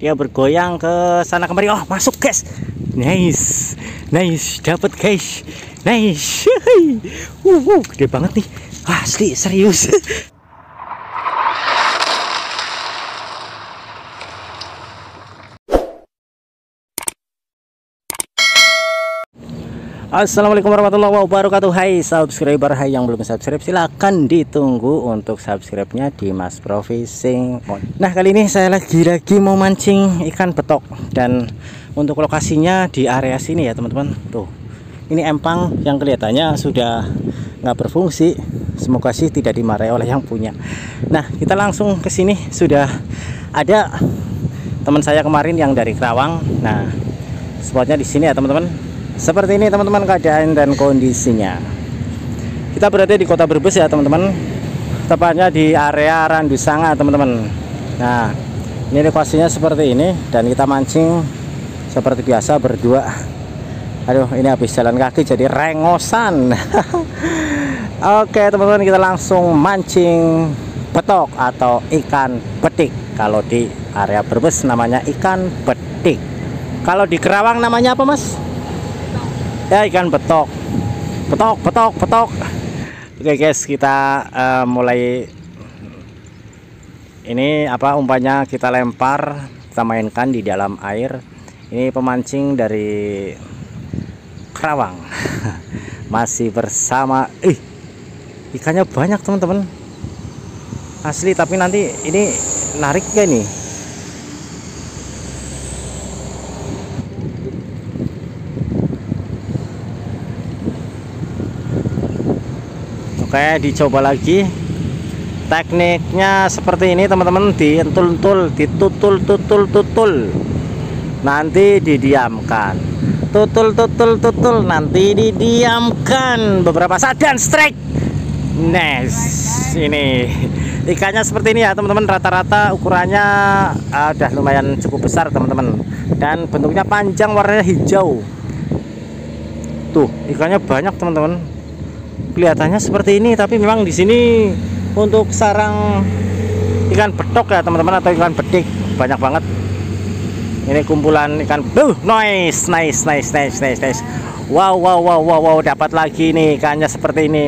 Dia bergoyang ke sana kemari. Oh, masuk guys. Nice. Nice, dapat guys. Nice. Gede banget nih. Asli serius. Assalamualaikum warahmatullahi wabarakatuh. Hai subscriber, hai yang belum subscribe, silahkan ditunggu untuk subscribe-nya di Mas Bro Fishing. Nah, kali ini saya lagi mau mancing ikan betok, dan untuk lokasinya di area sini ya teman-teman. Tuh, ini empang yang kelihatannya sudah nggak berfungsi, semoga sih tidak dimarahi oleh yang punya. Nah, kita langsung ke sini. Sudah ada teman saya kemarin yang dari Karawang. Nah, spotnya di sini ya teman-teman. Seperti ini teman-teman keadaan dan kondisinya. Kita berada di kota Brebes ya teman-teman, tepatnya di area Randusanga teman-teman. Nah, ini lokasinya seperti ini, dan kita mancing seperti biasa berdua. Aduh, ini habis jalan kaki jadi rengosan. Oke teman-teman, kita langsung mancing betok atau ikan betik. Kalau di area Brebes namanya ikan betik. Kalau di Karawang namanya apa, Mas? Ya, ikan betok. Betok. Oke guys, kita mulai. Ini apa, umpannya kita lempar, kita mainkan di dalam air. Ini pemancing dari Karawang. Masih bersama ikannya banyak teman-teman, asli. Tapi nanti ini narik gak nih? Oke, dicoba lagi. Tekniknya seperti ini teman-teman, dientul-entul, ditutul-tutul-tutul, nanti didiamkan. Tutul-tutul-tutul, nanti didiamkan beberapa saat, dan strike. Nice. Ini ikannya seperti ini ya teman-teman, rata-rata ukurannya udah lumayan cukup besar teman-teman, dan bentuknya panjang, warnanya hijau. Tuh, ikannya banyak teman-teman, kelihatannya seperti ini. Tapi memang di sini untuk sarang ikan betok ya teman-teman, atau ikan betik banyak banget. Ini kumpulan ikan. Nice. Wow, dapat lagi nih ikannya seperti ini.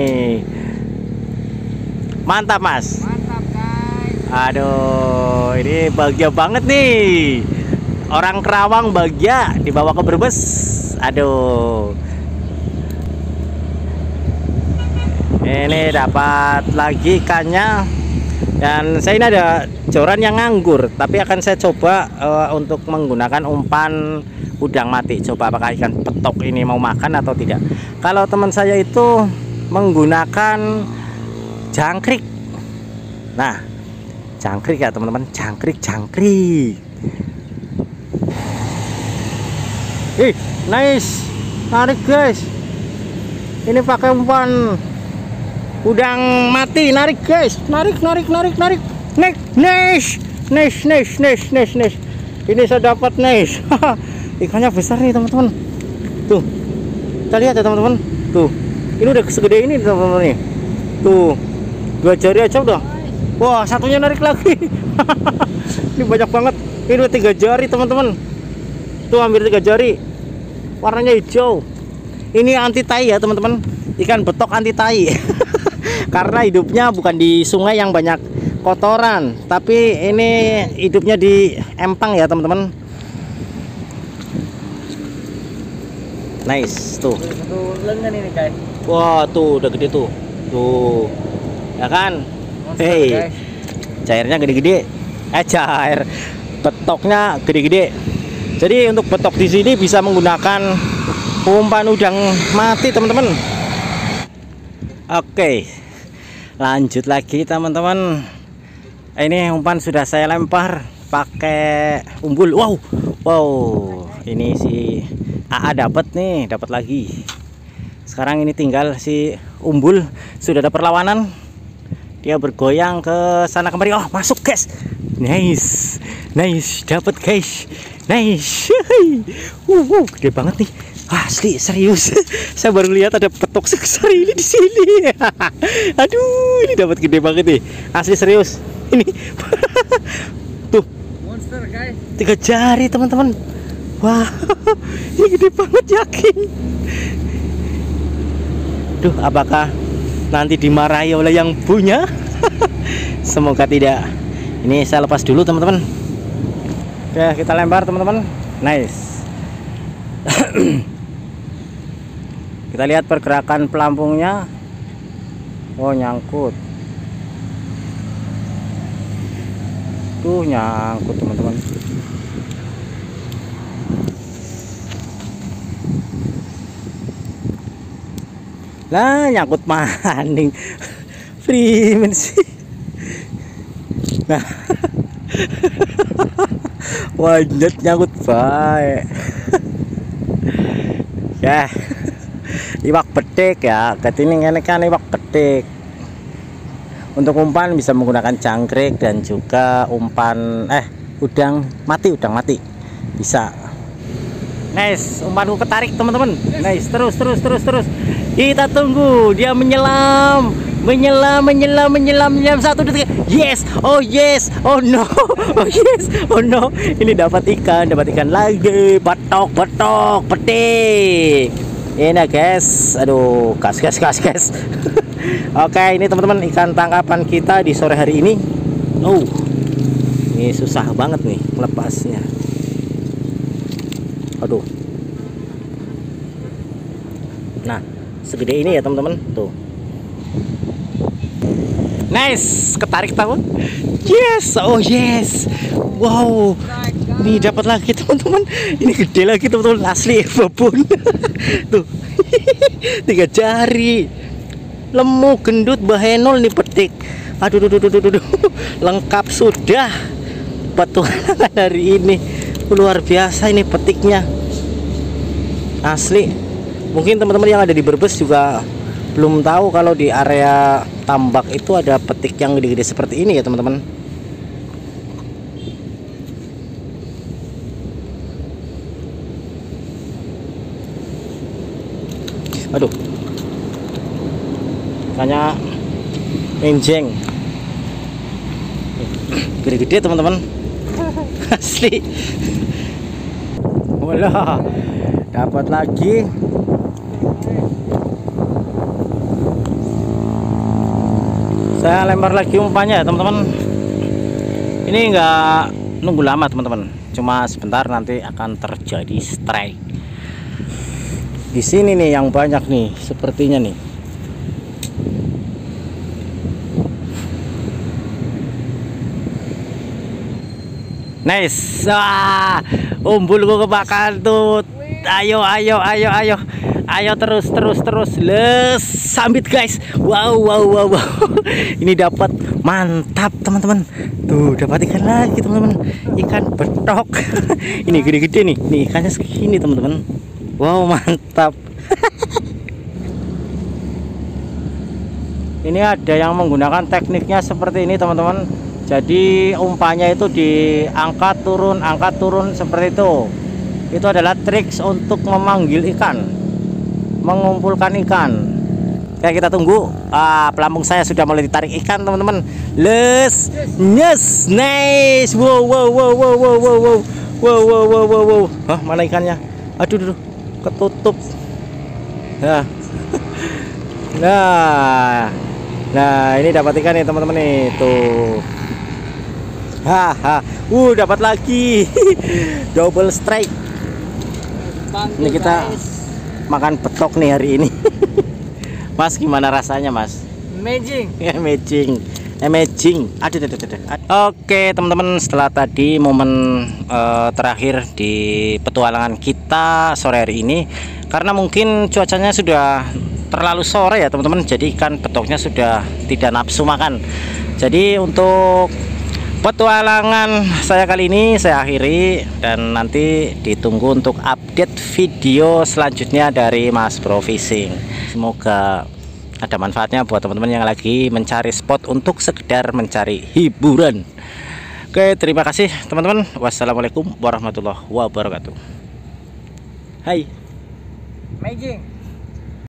Mantap, Mas. Mantap, guys. Aduh, ini bahagia banget nih. Orang Karawang bahagia dibawa ke Brebes. Aduh. Ini dapat lagi ikannya, dan saya ini ada joran yang nganggur, tapi akan saya coba untuk menggunakan umpan udang mati. Coba apakah ikan betok ini mau makan atau tidak. Kalau teman saya itu menggunakan jangkrik. Nah, jangkrik ya teman-teman, jangkrik. Nice, tarik guys. Ini pakai umpan udang mati. Narik guys, narik. Nice. Ini saya dapat nice. Ikannya besar nih teman-teman. Tuh, kita lihat ya teman-teman. Tuh, ini udah segede ini teman-teman nih. Tuh, 2 jari aja udah. Wah, satunya narik lagi. Ini banyak banget. Ini udah 3 jari teman-teman. Tuh, hampir 3 jari. Warnanya hijau. Ini anti tai ya teman-teman, ikan betok anti tai. Karena hidupnya bukan di sungai yang banyak kotoran, tapi ini hidupnya di empang ya teman-teman. Nice. Tuh, wah tuh udah gede tuh. Tuh ya kan. Hei, cairnya gede-gede. Cair betoknya gede-gede. Jadi untuk betok di sini bisa menggunakan umpan udang mati teman-teman. Oke, lanjut lagi teman-teman. Ini umpan sudah saya lempar pakai umbul. Wow, ini si AA dapat nih, dapat lagi. Sekarang ini tinggal si umbul. Sudah ada perlawanan, dia bergoyang ke sana kemari. Oh, masuk guys. Nice, dapat guys. Nice. Gede banget nih, asli serius. Saya baru lihat ada betok sebesar ini di sini. Aduh, ini dapat gede banget nih, asli serius ini. Tuh, monster guys. 3 jari teman-teman. Wah, ini gede banget yakin. Duh, apakah nanti dimarahi oleh yang punya? Semoga tidak. Ini saya lepas dulu teman-teman. Oke, kita lempar teman-teman. Nice. Kita lihat pergerakan pelampungnya. Oh, nyangkut. Tuh, nyangkut teman-teman. Nah, nyangkut maning. Freeman sih. Nah. Wajat nyangkut baik. Ya. Iwak betik ya. Keting ini kan iwak betik. Untuk umpan bisa menggunakan jangkrik dan juga umpan udang mati. Bisa. Nice, umpanku ketarik teman-teman. Nice, terus. Kita tunggu dia menyelam 1 detik. Yes, oh yes, oh no, oh yes, oh no. Ini dapat ikan lagi. Betok, petik. Ini guys, aduh, gas. Oke, ini teman-teman ikan tangkapan kita di sore hari ini. Oh, ini susah banget nih melepasnya. Aduh. Nah, segede ini ya teman-teman. Tuh. Nice, ketarik tahu? Yes, oh yes. Wow. Ini dapat lagi teman-teman. Ini gede lagi teman-teman, asli babon. Tuh. 3 jari. Lemu, gendut, bahenol nih petik. Aduh. Lengkap sudah petualangan hari ini. Luar biasa ini petiknya. Asli. Mungkin teman-teman yang ada di Brebes juga belum tahu kalau di area tambak itu ada petik yang gede-gede seperti ini ya teman-teman. Aduh, ikannya enjeng, gede-gede teman-teman, asli. Wala, dapat lagi. Saya lempar lagi umpannya ya teman-teman. Ini nggak nunggu lama teman-teman, cuma sebentar nanti akan terjadi strike. Di sini nih yang banyak nih sepertinya nih. Nice. Wah, umbulku kebakar tuh. Ayo. Ayo terus. Les sambit guys. Wow. Ini dapat mantap teman-teman. Tuh, dapat ikan lagi teman-teman. Ikan betok. Ini gede-gede nih. Nih ikannya segini teman-teman. Wow, mantap. Ini ada yang menggunakan tekniknya seperti ini teman-teman. Jadi umpannya itu diangkat turun seperti itu. Itu adalah triks untuk memanggil ikan, mengumpulkan ikan. Oke, kita tunggu. Pelampung saya sudah mulai ditarik ikan teman-teman. Les, yes, nice. Wow. Hah, mana ikannya? Aduh. Ketutup. Nah, ini dapat ikan nih teman-teman nih. Tuh. Dapat lagi. Double strike. Ini kita makan betok nih hari ini. Mas, gimana rasanya, Mas? Amazing. Amazing. Aduh. Oke, teman-teman, setelah tadi momen terakhir di petualangan kita sore hari ini, karena mungkin cuacanya sudah terlalu sore ya teman-teman, jadi ikan betoknya sudah tidak nafsu makan. Jadi untuk petualangan saya kali ini saya akhiri, dan nanti ditunggu untuk update video selanjutnya dari Mas Bro Fishing. Semoga ada manfaatnya buat teman-teman yang lagi mencari spot untuk sekedar mencari hiburan. Oke, terima kasih teman-teman. Wassalamualaikum warahmatullahi wabarakatuh. Hai. Amazing.